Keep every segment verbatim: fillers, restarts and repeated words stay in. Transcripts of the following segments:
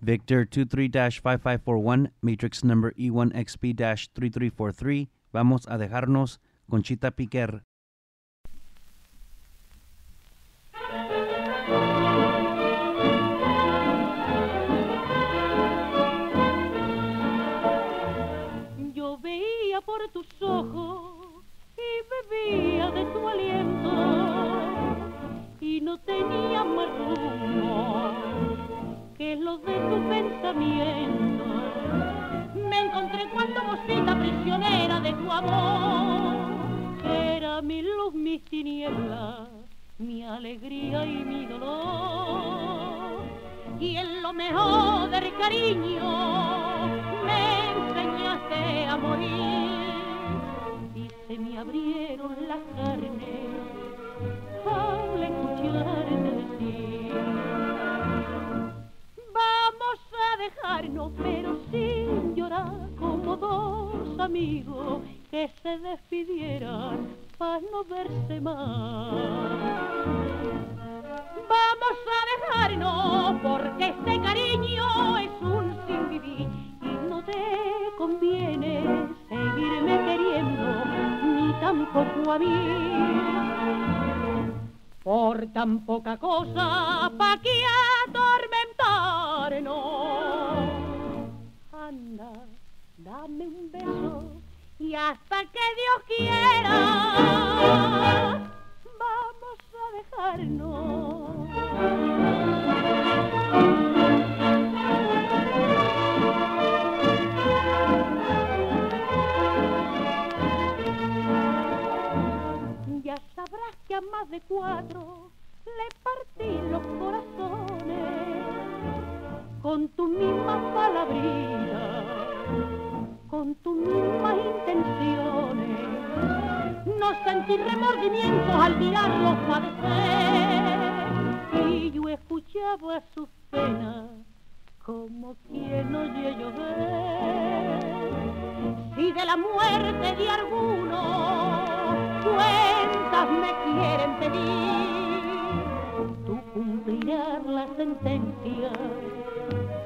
Victor veintitrés cincuenta y cinco cuarenta y uno, matrix number E uno X P thirty-three forty-three, Vamos a Dejarnos, Conchita Piquer. Yo veía por tus ojos y bebía de tu aliento y no tenía más rumbo que los de tu pensamiento. Me encontré cuando mosita prisionera de tu amor. Era mi luz, mis tinieblas, mi alegría y mi dolor. Y en lo mejor del cariño me enseñaste a morir. Y se me abrieron las carnes al escucharte decir: vamos a dejarnos, pero sin llorar, como dos amigos que se despidieran para no verse más. Vamos a dejarnos porque este cariño es un sin vivir y no te conviene seguirme queriendo ni tampoco a mí. Por tan poca cosa pa' que atormentarnos. Anda, dame un beso y hasta que Dios quiera vamos a dejarnos. Ya sabrás que a más de cuatro le partí los corazones con tu misma palabrita, con tus mismas intenciones. No sentí remordimientos al mirarlos padecer y yo escuchaba sus penas como quien oye llover. Si de la muerte de alguno cuentas me quieren pedir, tú cumplirás la sentencia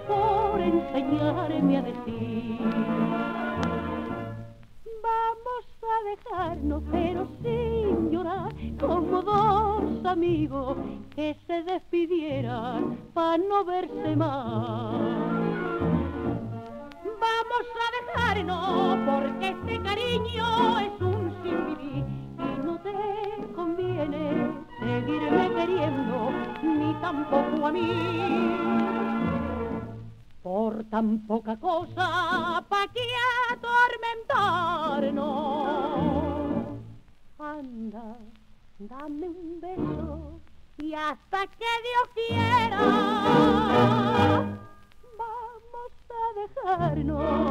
por enseñarme a decir: vamos a dejarnos, pero sin llorar, como dos amigos que se despidieran para no verse más. Vamos a dejarnos porque este cariño es un sin vivir y no te conviene seguirme queriendo ni tampoco a mí. Por tan poca cosa pa' que atormentarnos. Anda, dame un beso y hasta que Dios quiera vamos a dejarnos.